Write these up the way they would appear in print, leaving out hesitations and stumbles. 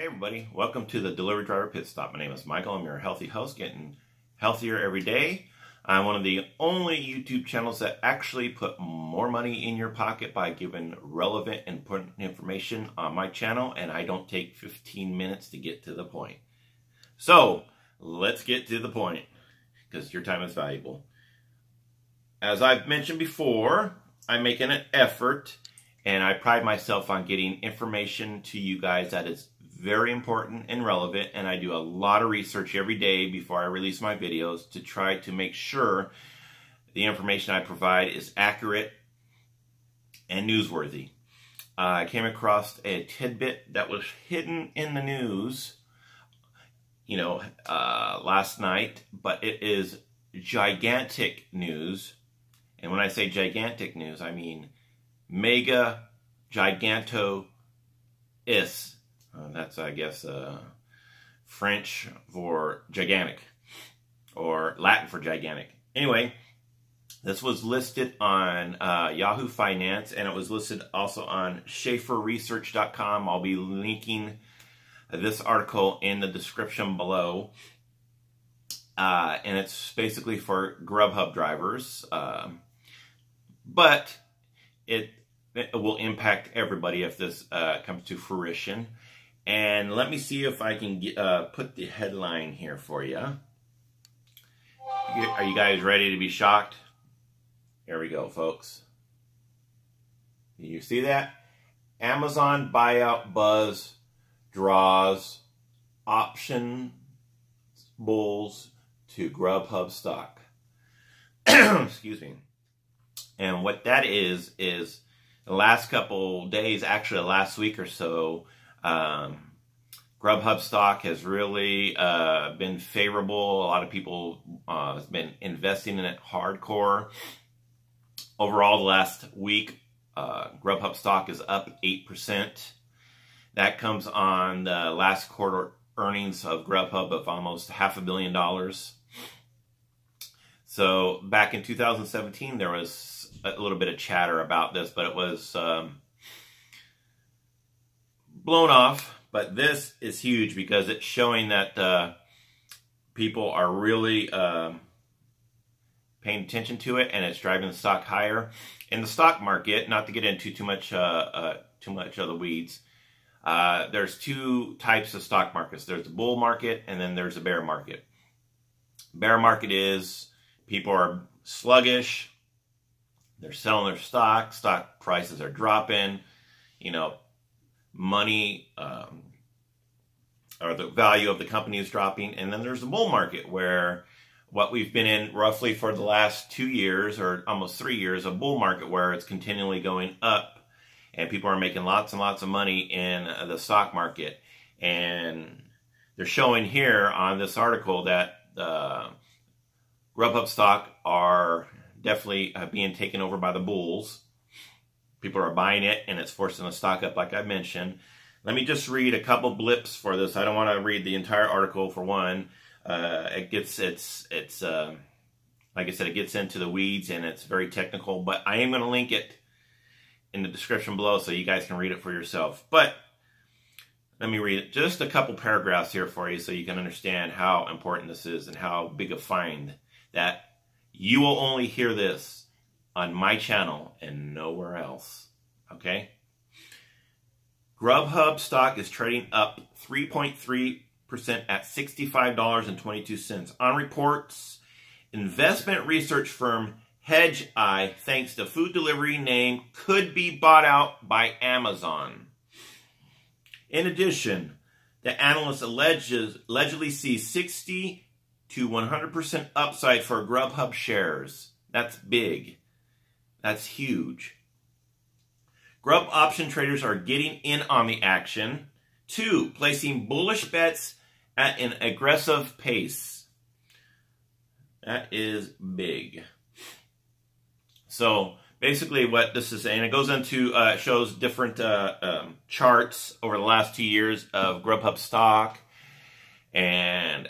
Hey everybody, welcome to the Delivery Driver Pit Stop. My name is Michael. I'm your healthy host, getting healthier every day. I'm one of the only YouTube channels that actually put more money in your pocket by giving relevant and important information on my channel, and I don't take 15 minutes to get to the point. So, let's get to the point, because your time is valuable. As I've mentioned before, I'm making an effort, and I pride myself on getting information to you guys that is very important and relevant, and I do a lot of research every day before I release my videos to try to make sure the information I provide is accurate and newsworthy. I came across a tidbit that was hidden in the news, last night, but it is gigantic news. And when I say gigantic news, I mean mega giganto-is. That's, I guess, French for gigantic, or Latin for gigantic. Anyway, this was listed on Yahoo Finance, and it was listed also on schaeffersresearch.com. I'll be linking this article in the description below. And it's basically for Grubhub drivers. But it will impact everybody if this comes to fruition. And let me see if I can put the headline here for you. Are you guys ready to be shocked? Here we go, folks. Do you see that? Amazon buyout buzz draws option bulls to Grubhub stock. Excuse me. And what that is the last couple days, actually last week or so, Grubhub stock has really been favorable. A lot of people have been investing in it hardcore. Overall, the last week, Grubhub stock is up 8%. That comes on the last quarter earnings of Grubhub of almost $500 million. So back in 2017, there was a little bit of chatter about this, but it was blown off. But this is huge because it's showing that people are really paying attention to it, and it's driving the stock higher. In the stock market, not to get into too much of the weeds, there's two types of stock markets. There's the bull market, and then there's the bear market. Bear market is people are sluggish, they're selling their stock, stock prices are dropping, money or the value of the company is dropping. And then there's the bull market, where what we've been in roughly for the last 2 years or almost 3 years, a bull market where it's continually going up and people are making lots and lots of money in the stock market. And they're showing here on this article that Grubhub stock are definitely being taken over by the bulls. People are buying it, and it's forcing the stock up, like I mentioned. Let me just read a couple blips for this. I don't want to read the entire article, for one. It gets, like I said, it gets into the weeds, and it's very technical. But I am going to link it in the description below so you guys can read it for yourself. But let me read just a couple paragraphs here for you so you can understand how important this is and how big a find that you will only hear this on my channel and nowhere else, okay? Grubhub stock is trading up 3.3% at $65.22. On reports, investment research firm Hedgeye thinks the food delivery name could be bought out by Amazon. In addition, the analyst allegedly sees 60 to 100% upside for Grubhub shares. That's big. That's huge. Grub option traders are getting in on the action. 2, placing bullish bets at an aggressive pace. That is big. So basically what this is saying, it goes into, shows different charts over the last 2 years of Grubhub stock and,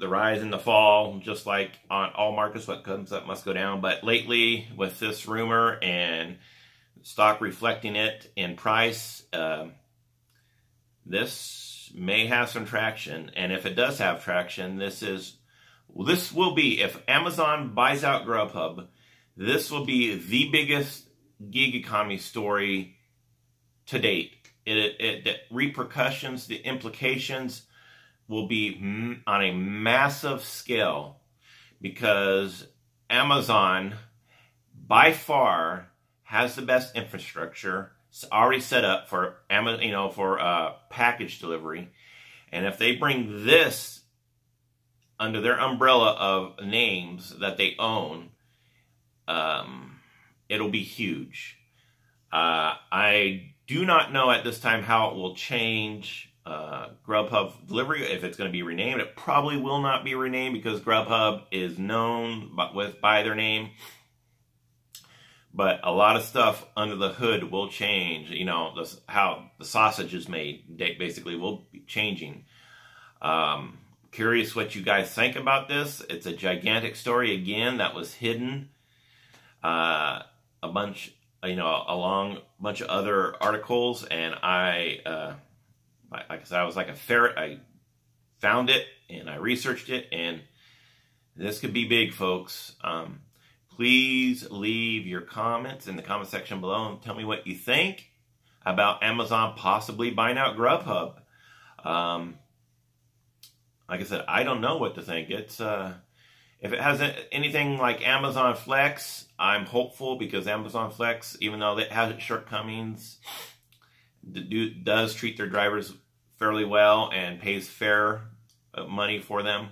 the rise and the fall, just like on all markets, what comes up must go down. But lately, with this rumor and stock reflecting it in price, This may have some traction, and if it does have traction, this will be, if Amazon buys out Grubhub, this will be the biggest gig economy story to date. The repercussions, the implications will be on a massive scale, because Amazon by far has the best infrastructure. It's already set up for Amazon, you know, for package delivery. And if they bring this under their umbrella of names that they own, it'll be huge. I do not know at this time how it will change Grubhub delivery, if it's going to be renamed. It probably will not be renamed, because Grubhub is known by their name. But a lot of stuff under the hood will change. You know, how the sausage is made basically will be changing. Curious what you guys think about this. It's a gigantic story, again, that was hidden along a bunch of other articles. And like I said, I was like a ferret. I found it and I researched it, and this could be big, folks. Please leave your comments in the comment section below and tell me what you think about Amazon possibly buying out Grubhub. Like I said, I don't know what to think. It's if it has anything like Amazon Flex, I'm hopeful, because Amazon Flex, even though it has its shortcomings, does treat their drivers fairly well and pays fair money for them.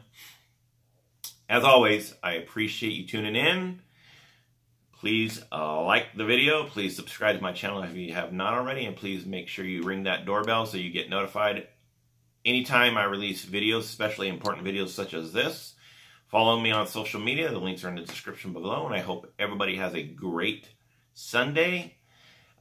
As always, I appreciate you tuning in. Please like the video. Please subscribe to my channel if you have not already. And please make sure you ring that doorbell so you get notified anytime I release videos, especially important videos such as this. Follow me on social media. The links are in the description below. And I hope everybody has a great Sunday.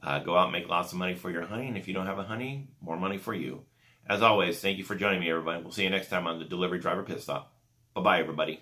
Go out and make lots of money for your honey. And if you don't have a honey, more money for you. As always, thank you for joining me, everybody. We'll see you next time on The Delivery Driver Pitstop. Bye-bye, everybody.